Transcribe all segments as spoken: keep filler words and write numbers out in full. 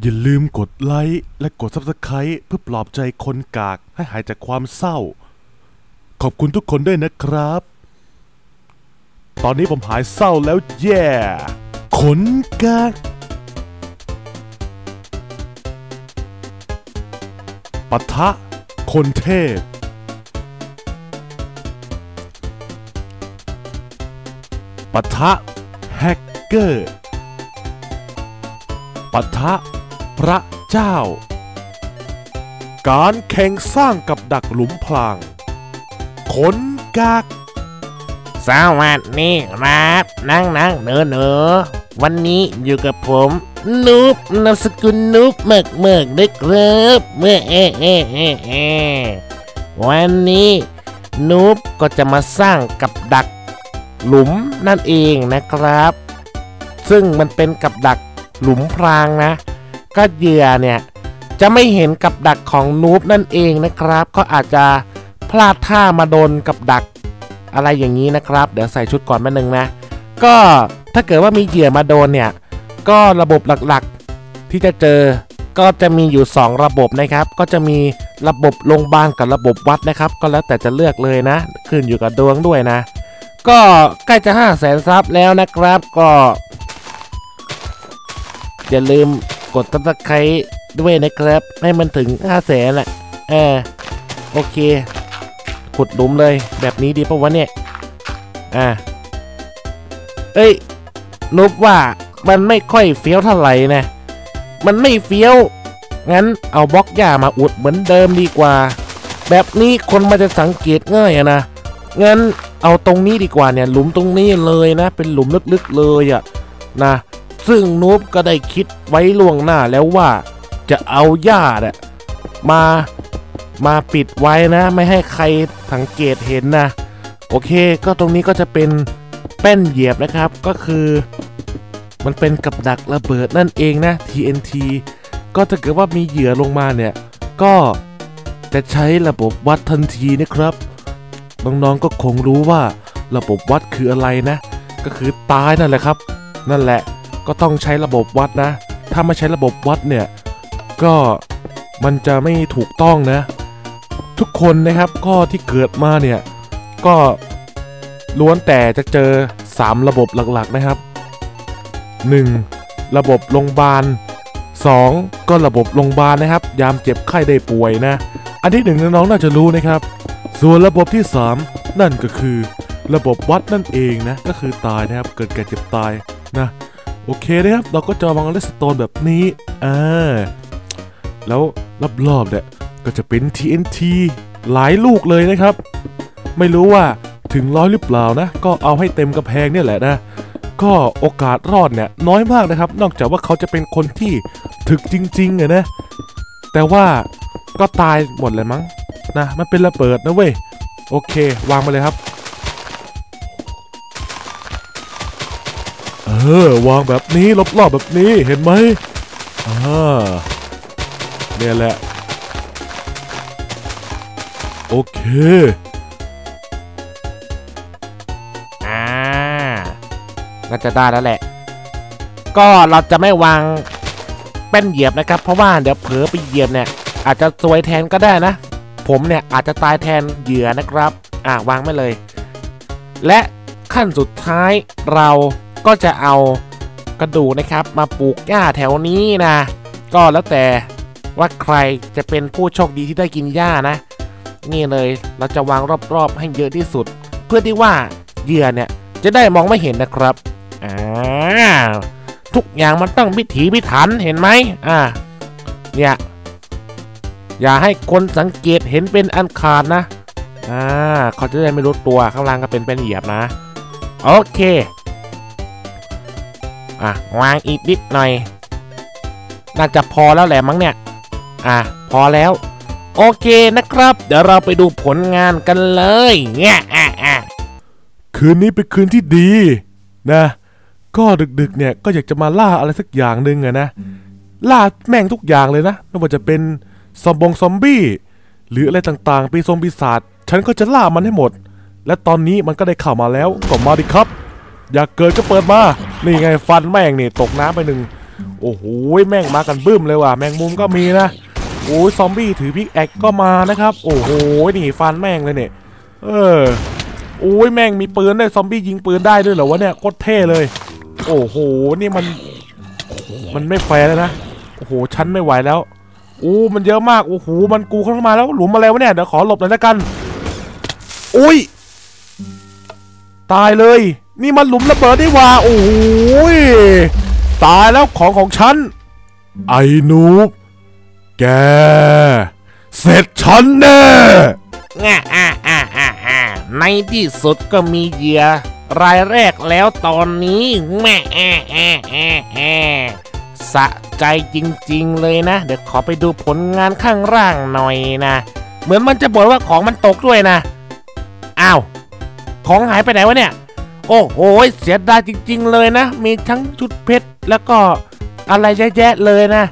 อย่าลืมกดไลค์และกด ซับสไครบ์ เพื่อปลอบใจคนกากให้หายจากความเศร้าขอบคุณทุกคนด้วยนะครับตอนนี้ผมหายเศร้าแล้วแย่คนกากปะทะคนเทพปะทะแฮกเกอร์ปะทะพระเจ้าการแข่งสร้างกับดักหลุมพรางคนกากสวัสดีครับนั่งนั่งเนอเนอวันนี้อยู่กับผมนุ๊บนามสกุลนุ๊บเมือกเมือกด้วยครับเมื่อเอเอเอเอวันนี้นุ๊บก็จะมาสร้างกับดักหลุมนั่นเองนะครับซึ่งมันเป็นกับดักหลุมพรางนะก็เหยื่อเนี่ยจะไม่เห็นกับดักของนุ๊บนั่นเองนะครับก็อาจจะพลาดท่ามาโดนกับดักอะไรอย่างนี้นะครับเดี๋ยวใส่ชุดก่อนแป๊บนึงนะก็ถ้าเกิดว่ามีเหยื่อมาโดนเนี่ยก็ระบบหลักๆที่จะเจอก็จะมีอยู่สองระบบนะครับก็จะมีระบบโรงพยาบาลกับระบบวัดนะครับก็แล้วแต่จะเลือกเลยนะขึ้นอยู่กับดวงด้วยนะก็ใกล้จะห้าแสนซับแล้วนะครับก็อย่าลืมกดซับสไครบ์ด้วยนะครับให้มันถึงห้าแสนแหละเออโอเคขุดหลุมเลยแบบนี้ดีปะวะเนี่ยอ่ะเอ้ยนุ๊บว่ามันไม่ค่อยเฟี้ยวเท่าไหร่นะมันไม่เฟี้ยวงั้นเอาบล็อกหญ้ามาอุดเหมือนเดิมดีกว่าแบบนี้คนมันจะสังเกตง่ายอะนะงั้นเอาตรงนี้ดีกว่าเนี่ยหลุมตรงนี้เลยนะเป็นหลุมลึกๆเลยอะนะซึ่งนุ๊บก็ได้คิดไว้ล่วงหน้าแล้วว่าจะเอาหญ้าเนี่ยมามาปิดไว้นะไม่ให้ใครสังเกตเห็นนะโอเคก็ตรงนี้ก็จะเป็นแป้นเหยียบนะครับก็คือมันเป็นกับดักระเบิดนั่นเองนะ ที เอ็น ที ก็ถ้าเกิดว่ามีเหยื่อลงมาเนี่ยก็จะใช้ระบบวัดทันทีนะครับน้องๆก็คงรู้ว่าระบบวัดคืออะไรนะก็คือตายนั่นแหละครับนั่นแหละก็ต้องใช้ระบบวัดนะถ้าไม่ใช้ระบบวัดเนี่ยก็มันจะไม่ถูกต้องนะทุกคนนะครับก็ที่เกิดมาเนี่ยก็ล้วนแต่จะเจอสามระบบหลักๆนะครับหนึ่งระบบโรงพยาบาลสองก็ระบบโรงพยาบาลนะครับยามเจ็บไข้ได้ป่วยนะอันที่หนึ่งน้องๆน่าจะรู้นะครับส่วนระบบที่สามนั่นก็คือระบบวัดนั่นเองนะก็คือตายนะครับเกิดแก่เจ็บตายนะโอเคนะครับเราก็จะวางเลสโตนแบบนี้อ่าแล้วรอบๆเนี่ยก็จะเป็น ที เอ็น ที หลายลูกเลยนะครับไม่รู้ว่าถึงร้อยหรือเปล่านะก็เอาให้เต็มกระแพงเนี่ยแหละนะก็โอกาสรอดเนี่ยน้อยมากนะครับนอกจากว่าเขาจะเป็นคนที่ถึกจริงๆอะนะแต่ว่าก็ตายหมดเลยมั้งนะมันเป็นระเบิดนะเว้ยโอเควางมาเลยครับเออวางแบบนี้รอบๆแบบนี้เห็นไหมอ่าเนี่ยแหละโอเคอ่าน่าจะได้แล้วแหละก็เราจะไม่วางแป้นเหยียบนะครับเพราะว่าเดี๋ยวเผลอไปเหยียบเนี่ยอาจจะซวยแทนก็ได้นะผมเนี่ยอาจจะตายแทนเหยื่อนะครับอ่าวางไม่เลยและขั้นสุดท้ายเราก็จะเอากระดูกนะครับมาปลูกหญ้าแถวนี้นะก็แล้วแต่ว่าใครจะเป็นผู้โชคดีที่ได้กินหญ้านะนี่เลยเราจะวางรอบๆให้เยอะที่สุดเพื่อที่ว่าเหยื่อเนี่ยจะได้มองไม่เห็นนะครับอ่าทุกอย่างมันต้องพิถีพิถันเห็นไหมอ่าเนี่ยอย่าให้คนสังเกตเห็นเป็นอันขาดนะอ่าเขาจะได้ไม่รู้ตัวข้างล่างก็เป็นเป็นเหยียบนะโอเคอ่ะวางอีกนิดหน่อยน่าจะพอแล้วแหละมั้งเนี่ยอ่ะพอแล้วโอเคนะครับเดี๋ยวเราไปดูผลงานกันเลยเงี้ยอ่ะอ่ะคืนนี้เป็นคืนที่ดีนะก็ดึกๆเนี่ยก็อยากจะมาล่าอะไรสักอย่างหนึ่งอะนะล่าแม่งทุกอย่างเลยนะไม่ว่าจะเป็นซอมบงซอมบี้หรืออะไรต่างๆปีศาจปีศาจฉันก็จะล่ามันให้หมดและตอนนี้มันก็ได้เข้ามาแล้วก็มาดิครับอยากเกิดก็เปิดมานี่ไงฟันแม่งนี่ตกน้ำไปหนึ่ง โอ้โหแม่งมากันบึ้มเลยว่ะแมงมุมก็มีนะโอ้ยซอมบี้ถือพิกแอคก็มานะครับโอ้โหนี่ฟันแม่งเลยเนี่ยเออโอ้ยแม่งมีปืนได้ซอมบี้ยิงปืนได้ด้วยเหรอวะเนี่ยโคตรเท่เลยโอ้โหนี่มันมันไม่แฟร์แล้วนะโอ้โหฉันไม่ไหวแล้วโอ้มันเยอะมากโอ้โหมันกูเข้ามาแล้วหลุมมาแล้ววะเนี่ยเดี๋ยวขอหลบหน่อยละกันโอ้ยตายเลยนี่มันหลุมระเบิดได้ว่าโอ้ยตายแล้วของของฉันไอ้นูบแกเสร็จฉันแน่ในที่สุดก็มีเหยื่อรายแรกแล้วตอนนี้แม่แอะแอะแอะแอะสะใจจริงๆเลยนะเดี๋ยวขอไปดูผลงานข้างล่างหน่อยนะเหมือนมันจะบ่นว่าของมันตกด้วยนะอ้าวของหายไปไหนวะเนี่ยโอ้โหเสียดายจริงๆเลยนะมีทั้งชุดเพชรแล้วก็อะไรเยอะแยะเลยนะ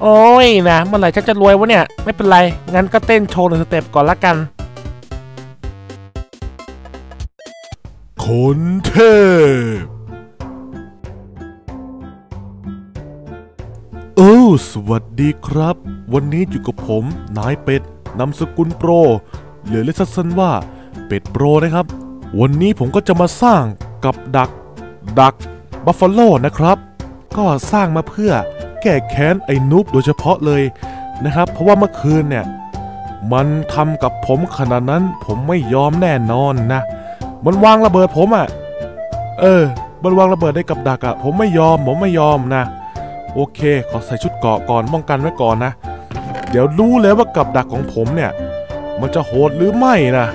โอ้ยนะเมื่อไหร่ฉันจะรวยวะเนี่ยไม่เป็นไรงั้นก็เต้นโชว์หนึ่งสเต็ปก่อนละกันคนเทพโอ้สวัสดีครับวันนี้อยู่กับผมนายเป็ดนามสกุลโปรหรือเรียกสั้นๆว่าเป็ดโปรนะครับวันนี้ผมก็จะมาสร้างกับดักดักบัฟฟาโลนะครับก็สร้างมาเพื่อแก้แค้นไอ้นุ๊บโดยเฉพาะเลยนะครับเพราะว่าเมื่อคืนเนี่ยมันทำกับผมขนาดนั้นผมไม่ยอมแน่นอนนะมันวางระเบิดผมอ่ะเออมันวางระเบิดได้กับดักอ่ะผมไม่ยอมผมไม่ยอมนะโอเคขอใส่ชุดเกราะก่อนป้องกันไว้ก่อนนะเดี๋ยวรู้แล้วว่ากับดักของผมเนี่ยมันจะโหดหรือไม่นะ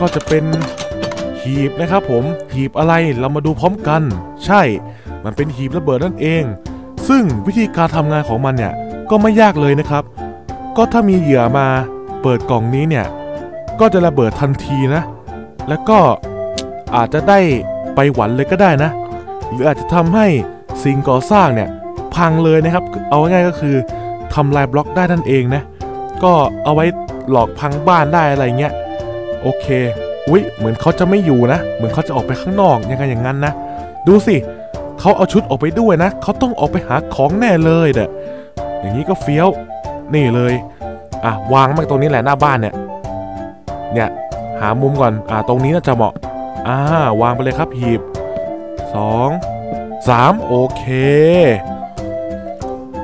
ก็จะเป็นหีบนะครับผมหีบอะไรเรามาดูพร้อมกันใช่มันเป็นหีบระเบิดนั่นเองซึ่งวิธีการทำงานของมันเนี่ยก็ไม่ยากเลยนะครับก็ถ้ามีเหยื่อมาเปิดกล่องนี้เนี่ยก็จะระเบิดทันทีนะแล้วก็อาจจะได้ไปหวันเลยก็ได้นะหรืออาจจะทำให้สิ่งก่อสร้างเนี่ยพังเลยนะครับเอาง่ายๆก็คือทำลายบล็อกได้นั่นเองนะก็เอาไว้หลอกพังบ้านได้อะไรเงี้ยโอเคอุ้ยเหมือนเขาจะไม่อยู่นะเหมือนเขาจะออกไปข้างนอกยังไงอย่างนั้นนะดูสิเขาเอาชุดออกไปด้วยนะเขาต้องออกไปหาของแน่เลยเด้ออย่างนี้ก็เฟี้ยวนี่เลยอ่ะวางมาตรงนี้แหละหน้าบ้านเนี่ยเนี่ยหามุมก่อนอ่าตรงนี้น่าจะเหมาะอ่าวางไปเลยครับหีบสองสามโอเค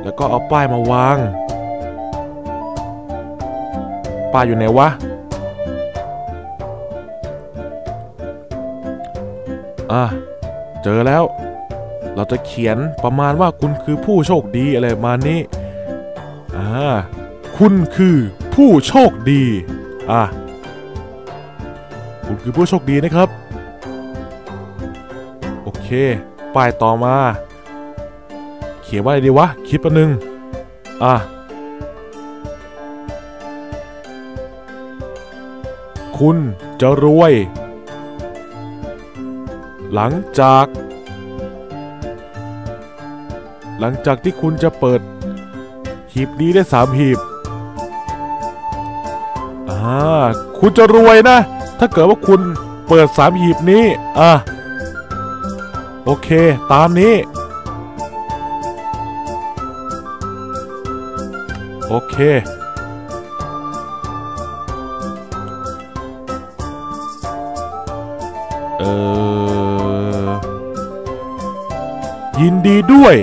แล้วก็เอาป้ายมาวางป้ายอยู่ไหนวะอ่ะเจอแล้วเราจะเขียนประมาณว่าคุณคือผู้โชคดีอะไรมานี้อ่าคุณคือผู้โชคดีอ่ะคุณคือผู้โชคดีนะครับโอเคป้ายต่อมาเขียนว่าอะไรดีวะคิดแป๊บนึงอ่ะคุณจะรวยหลังจากหลังจากที่คุณจะเปิดหีบนี้ได้สามหีบอ่าคุณจะรวยนะถ้าเกิดว่าคุณเปิดสามหีบนี้อ่ะโอเคตามนี้โอเคเออยินดีด้วย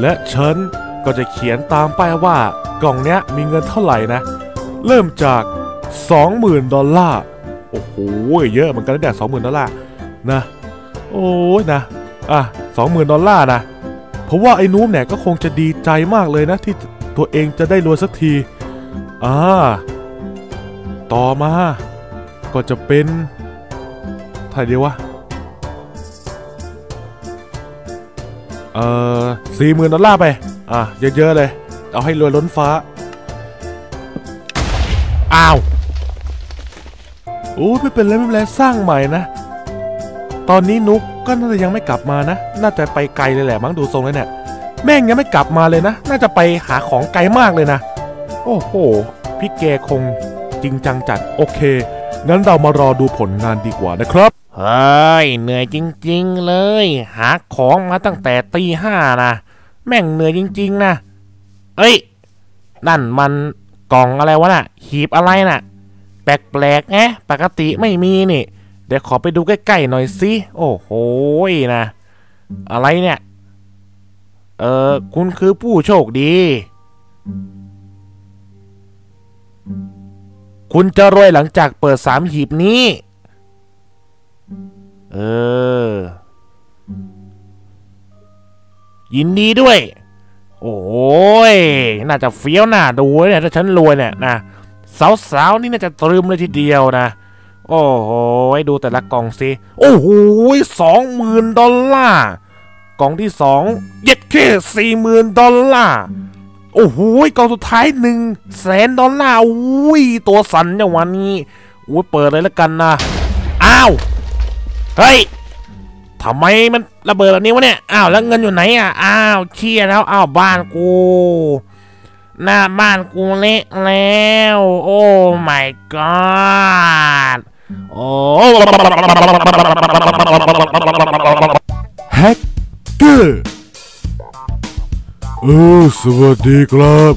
และฉันก็จะเขียนตามป้ายว่ากล่องเนี้ยมีเงินเท่าไหร่นะเริ่มจาก สองหมื่น ดอลลาร์โอ้โหเยอะเหมือนกันนะเนี่ย สองหมื่น ดอลลาร์นะโอ้ยนะอ่ะ สองหมื่น ดอลลาร์นะเพราะว่าไอ้นู๊บเนี่ยก็คงจะดีใจมากเลยนะที่ตัวเองจะได้รวยสักทีอ่าต่อมาก็จะเป็นไทยเดียววะเอ่อสี่หมื่นดอลลาร์ไปอ่ะเยอะๆเลยเอาให้รวยล้นฟ้าอ้าวโอ้ไม่เป็นไรไม่เป็นไรสร้างใหม่นะตอนนี้นุ๊กก็น่าจะยังไม่กลับมานะน่าจะไปไกลเลยแหละมั้งดูทรงแล้วเนี่ยแม่งยังไม่กลับมาเลยนะน่าจะไปหาของไกลมากเลยนะโอ้โหพี่แกคงจริงจังจัดโอเค งั้นเรามารอดูผลงานดีกว่านะครับเฮ้ยเหนื่อยจริงๆเลยหาของมาตั้งแต่ตีห้านะแม่งเหนื่อยจริงๆนะเอ้ยนั่นมันกล่องอะไรวะน่ะหีบอะไรน่ะแปลกๆแงะปกติไม่มีนี่เดี๋ยวขอไปดูใกล้ๆหน่อยสิโอ้โหนะอะไรเนี่ยเออคุณคือผู้โชคดีคุณจะรวยหลังจากเปิดสามหีบนี้เออยินดีด้วยโอ้ยน่าจะเฟี้ยวหน้าดูเนี่ยถ้าฉันรวยเนี่ยนะสาวๆนี่น่าจะตรึมเลยทีเดียวนะโอ้โหดูแต่ละกล่องสิโอ้โหสองหมื่นดอลลาร์กล่องที่สองเย็ดแค่สี่หมื่นดอลลาร์โอ้โหกล่องสุดท้ายหนึ่งแสนดอลลาร์อุ้ยตัวสันอย่างวันนี้อุ้ยเปิดเลยแล้วกันนะอ้าวเฮ้ยทำไมมันระเบิดแบบนี้วะเนี่ยอ้าวแล้วเงินอยู่ไหนอ่ะอ้าวเชี่ยแล้วอ้าวบ้านกูหน้าบ้านกูเละแล้วโอ้ my god โอ้แฮกเกอร์เออสวัสดีครับ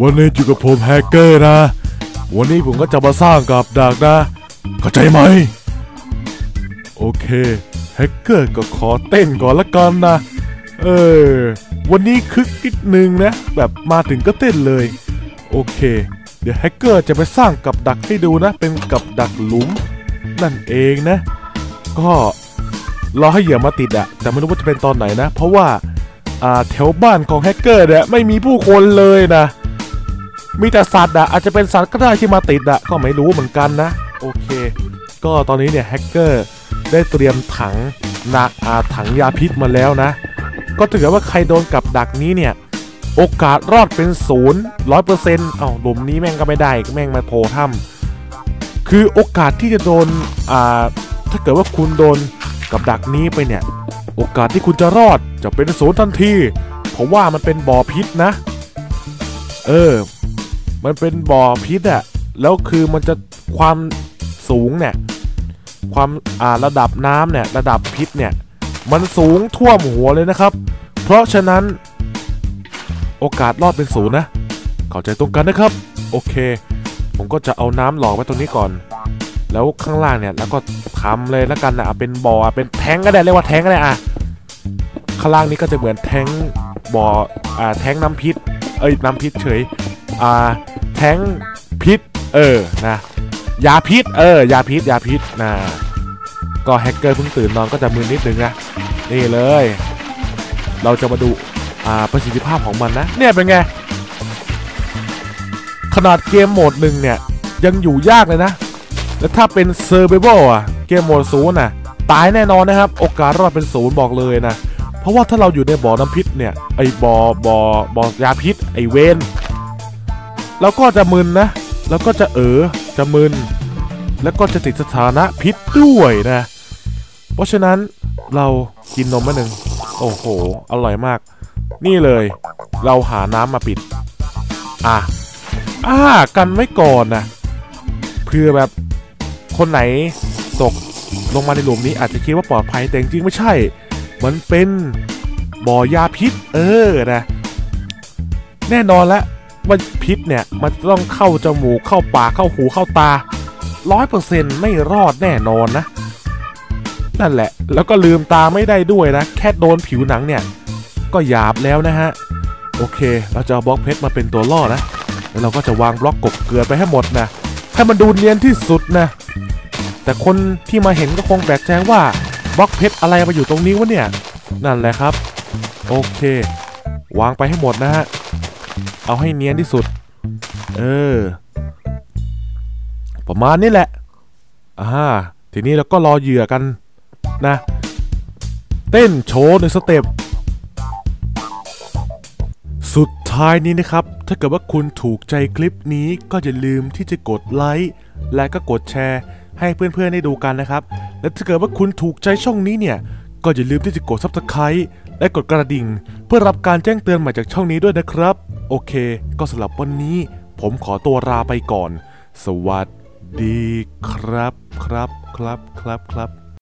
วันนี้อยู่กับผมแฮกเกอร์นะวันนี้ผมก็จะมาสร้างกับดักนะเข้าใจไหมโอเคแฮกเกอร์ก็ขอเต้นก่อนละกันนะเออวันนี้คึกนิดนึงนะแบบมาถึงก็เต้นเลยโอเคเดี๋ยวแฮกเกอร์จะไปสร้างกับดักให้ดูนะเป็นกับดักหลุมนั่นเองนะก็รอให้เหยื่อมาติดอะแต่ไม่รู้ว่าจะเป็นตอนไหนนะเพราะว่าอ่าแถวบ้านของแฮกเกอร์เนี่ยไม่มีผู้คนเลยนะมีแต่สัตว์อะอาจจะเป็นสัตว์ก็ได้ที่มาติดอะก็ไม่รู้เหมือนกันนะโอเคก็ตอนนี้เนี่ยแฮกเกอร์ได้เตรียมถังนักอาถังยาพิษมาแล้วนะก็ถือว่าใครโดนกับดักนี้เนี่ยโอกาสรอดเป็นศูนย์ร้อยเปอร์เซ็นต์เอ้าหลุมนี้แม่งก็ไม่ได้แม่งมาโผล่ถ้ำคือโอกาสที่จะโดนอ่าถ้าเกิดว่าคุณโดนกับดักนี้ไปเนี่ยโอกาสที่คุณจะรอดจะเป็นศูนย์ทันทีเพราะว่ามันเป็นบ่อพิษนะเออมันเป็นบ่อพิษอะแล้วคือมันจะความสูงเนี่ยความอ่าระดับน้ำเนี่ยระดับพิษเนี่ยมันสูงท่วมหัวเลยนะครับเพราะฉะนั้นโอกาสรอดเป็นศูนย์นะเข้าใจตรงกันนะครับโอเคผมก็จะเอาน้ำหลอกไว้ตรงนี้ก่อนแล้วข้างล่างเนี่ยแล้วก็ทำเลยแล้วกันนะเป็นบ่อเป็นแท้งก็ได้เรียกว่าแท้งก็ได้อะข้างล่างนี้ก็จะเหมือนแท้งบ่ออ่าแท้งน้ำพิษเอ้ยน้ำพิษเฉยอ่าแท้งพิษเออนะยาพิษเออยาพิษยาพิษนะก็แฮกเกอร์เพิ่งตื่นนอนก็จะมึนนิดนึงนะนี่เลยเราจะมาดูอ่าประสิทธิภาพของมันนะเนี่ยเป็นไงขนาดเกมโหมดหนึ่งเนี่ยยังอยู่ยากเลยนะแล้วถ้าเป็นเซอร์ไววัลอ่ะเกมโหมดศูนย์น่ะตายแน่นอนนะครับโอกาสรอดเป็นศูนย์บอกเลยนะเพราะว่าถ้าเราอยู่ในบ่อน้ำพิษเนี่ยไอ้บ่อบ่อบ่อยาพิษไอ้เวนเราก็จะมึนนะแล้วก็จะเออจะมึนแล้วก็จะติดสถานะพิษด้วยนะเพราะฉะนั้นเรากินนมมาหนึ่งโอ้โหอร่อยมากนี่เลยเราหาน้ำมาปิดอ่ะอ่ะกันไว้ก่อนนะเพื่อแบบคนไหนตกลงมาในหลุมนี้อาจจะคิดว่าปลอดภัยแต่จริงไม่ใช่มันเป็นบ่อยาพิษเออนะแน่นอนแล้วว่าพิษเนี่ยมันต้องเข้าจมูกเข้าปากเข้าหูเข้าตา ร้อยเปอร์เซ็นต์ ไม่รอดแน่นอนนะนั่นแหละแล้วก็ลืมตาไม่ได้ด้วยนะแค่โดนผิวหนังเนี่ยก็หยาบแล้วนะฮะโอเคเราจะเอาบล็อกเพชรมาเป็นตัวล่อนะแล้วเราก็จะวางบล็อกกบเกลือไปให้หมดนะให้มันดูเนียนที่สุดนะแต่คนที่มาเห็นก็คงแปลกใจว่าบล็อกเพชรอะไรมาอยู่ตรงนี้วะเนี่ยนั่นแหละครับโอเควางไปให้หมดนะฮะเอาให้เนียนที่สุดเออประมาณนี้แหละอ่าทีนี้เราก็รอเหยื่อกันนะเต้นโชว์ในสเต็ปสุดท้ายนี้นะครับถ้าเกิดว่าคุณถูกใจคลิปนี้ก็อย่าลืมที่จะกดไลค์และก็กดแชร์ให้เพื่อนๆได้ดูกันนะครับและถ้าเกิดว่าคุณถูกใจช่องนี้เนี่ยก็อย่าลืมที่จะกด ซับสไครบ์ และกดกระดิ่งเพื่อรับการแจ้งเตือนใหม่จากช่องนี้ด้วยนะครับโอเคก็สำหรับวันนี้ผมขอตัวลาไปก่อนสวัส ดีครับครับครับครับครับ